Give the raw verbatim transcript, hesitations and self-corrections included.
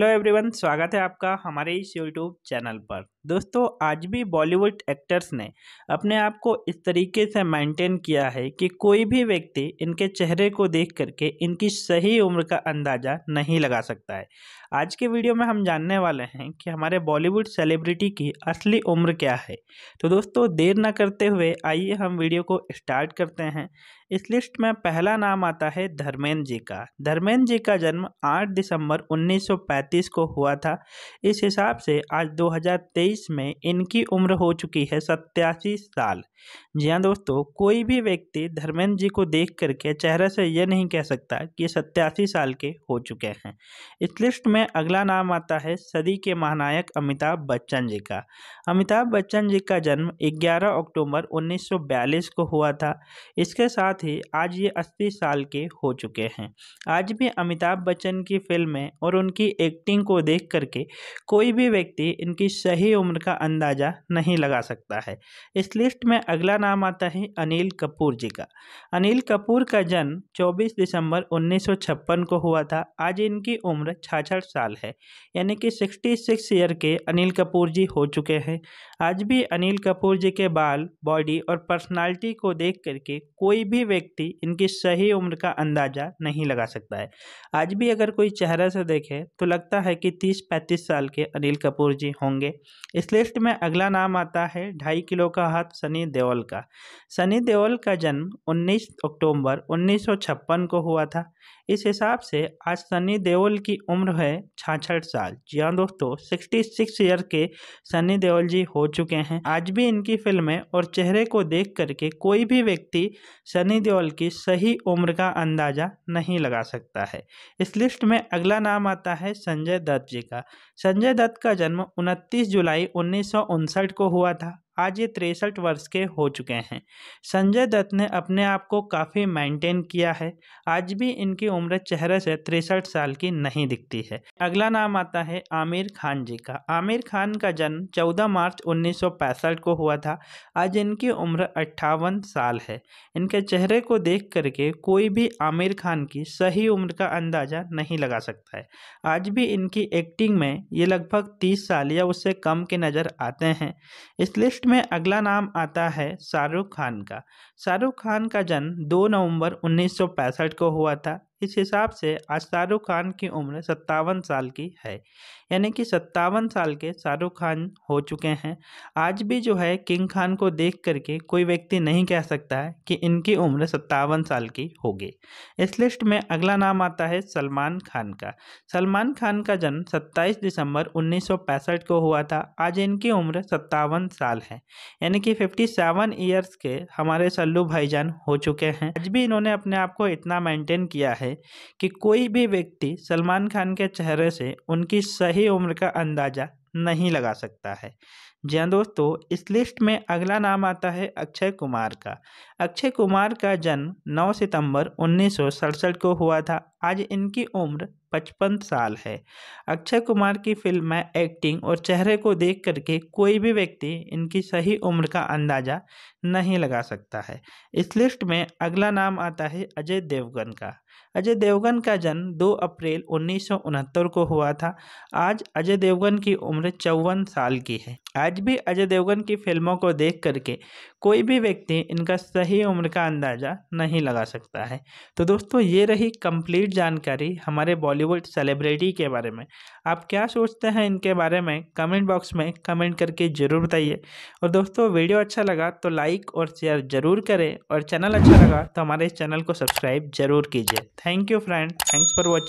Hello everyone, स्वागत है आपका हमारे इस यूट्यूब चैनल पर। दोस्तों, आज भी बॉलीवुड एक्टर्स ने अपने आप को इस तरीके से मेंटेन किया है कि कोई भी व्यक्ति इनके चेहरे को देख करके इनकी सही उम्र का अंदाज़ा नहीं लगा सकता है। आज के वीडियो में हम जानने वाले हैं कि हमारे बॉलीवुड सेलिब्रिटी की असली उम्र क्या है। तो दोस्तों, देर न करते हुए आइए हम वीडियो को स्टार्ट करते हैं। इस लिस्ट में पहला नाम आता है धर्मेंद्र जी का। धर्मेंद्र जी का जन्म आठ दिसंबर उन्नीस सौ पैंतीस को हुआ था। इस हिसाब से आज दो हज़ार तेईस में इनकी उम्र हो चुकी है सत्तासी साल। जी हाँ दोस्तों, कोई भी व्यक्ति धर्मेंद्र जी को देख करके चेहरे से यह नहीं कह सकता कि सत्तासी साल के हो चुके हैं। इस लिस्ट में अगला नाम आता है सदी के महानायक अमिताभ बच्चन जी का। अमिताभ बच्चन जी का जन्म ग्यारह अक्टूबर उन्नीस सौ बयालीस को हुआ था। इसके साथ ही आज ये अस्सी साल के हो चुके हैं। आज भी अमिताभ बच्चन की फिल्में और उनकी एक्टिंग को देख करके कोई भी व्यक्ति इनकी सही उम्र का अंदाज़ा नहीं लगा सकता है। इस लिस्ट में अगला नाम आता है अनिल कपूर जी का। अनिल कपूर का जन्म चौबीस दिसंबर उन्नीस सौ छप्पन को हुआ था। आज इनकी उम्र छियासठ साल है, यानी कि छियासठ ईयर के अनिल कपूर जी हो चुके हैं। आज भी अनिल कपूर जी के बाल, बॉडी और पर्सनालिटी को देख करके कोई भी व्यक्ति इनकी सही उम्र का अंदाज़ा नहीं लगा सकता है। आज भी अगर कोई चेहरे से देखे तो लगता है कि तीस पैंतीस साल के अनिल कपूर जी होंगे। इस लिस्ट में अगला नाम आता है ढाई किलो का हाथ सनी देओल का। सनी देओल का जन्म उन्नीस अक्टूबर उन्नीस सौ छप्पन को हुआ था। इस हिसाब से आज सनी देओल की उम्र है छियासठ साल। जी हाँ दोस्तों, छियासठ ईयर के सनी देओल जी हो चुके हैं। आज भी इनकी फिल्में और चेहरे को देख करके कोई भी व्यक्ति सनी देओल की सही उम्र का अंदाज़ा नहीं लगा सकता है। इस लिस्ट में अगला नाम आता है संजय दत्त जी का। संजय दत्त का जन्म उनतीस जुलाई उन्नीस सौ उनसठ को हुआ था। आज ये तिरसठ वर्ष के हो चुके हैं। संजय दत्त ने अपने आप को काफ़ी मेंटेन किया है। आज भी इनकी उम्र चेहरे से तिरसठ साल की नहीं दिखती है। अगला नाम आता है आमिर खान जी का। आमिर खान का जन्म चौदह मार्च उन्नीस सौ पैंसठ को हुआ था। आज इनकी उम्र अट्ठावन साल है। इनके चेहरे को देख करके कोई भी आमिर खान की सही उम्र का अंदाज़ा नहीं लगा सकता है। आज भी इनकी एक्टिंग में ये लगभग तीस साल या उससे कम के नज़र आते हैं। इस लिस्ट में अगला नाम आता है शाहरुख खान का। शाहरुख खान का जन्म दो नवंबर उन्नीस सौ पैंसठ को हुआ था। इस हिसाब से आज शाहरुख खान की उम्र सत्तावन साल की है, यानी कि सत्तावन साल के शाहरुख खान हो चुके हैं। आज भी जो है किंग खान को देख करके कोई व्यक्ति नहीं कह सकता है कि इनकी उम्र सत्तावन साल की होगी। इस लिस्ट में अगला नाम आता है सलमान खान का। सलमान खान का जन्म सत्ताईस दिसंबर उन्नीस सौ पैंसठ को हुआ था। आज इनकी उम्र सत्तावन साल है, यानी कि फिफ्टी सेवन ईयर्स के हमारे सल्लू भाईजान हो चुके हैं। आज भी इन्होंने अपने आप को इतना मेंटेन किया है कि कोई भी व्यक्ति सलमान खान के चेहरे से उनकी सही उम्र का अंदाज़ा नहीं लगा सकता है। जी हाँ दोस्तों, इस लिस्ट में अगला नाम आता है अक्षय कुमार का। अक्षय कुमार का जन्म नौ सितंबर उन्नीस सौ सड़सठ को हुआ था। आज इनकी उम्र पचपन साल है। अक्षय कुमार की फिल्म में एक्टिंग और चेहरे को देख करके कोई भी व्यक्ति इनकी सही उम्र का अंदाज़ा नहीं लगा सकता है। इस लिस्ट में अगला नाम आता है अजय देवगन का। अजय देवगन का जन्म दो अप्रैल उन्नीस सौ उनहत्तर को हुआ था। आज अजय देवगन की उम्र चौवन साल की है। आज भी अजय देवगन की फिल्मों को देख करके कोई भी व्यक्ति इनका सही उम्र का अंदाज़ा नहीं लगा सकता है। तो दोस्तों, ये रही कंप्लीट जानकारी हमारे बॉलीवुड सेलिब्रिटी के बारे में। आप क्या सोचते हैं इनके बारे में, कमेंट बॉक्स में कमेंट करके ज़रूर बताइए। और दोस्तों, वीडियो अच्छा लगा तो लाइक और शेयर ज़रूर करें, और चैनल अच्छा लगा तो हमारे इस चैनल को सब्सक्राइब ज़रूर कीजिए। Thank you friend, thanks for watching.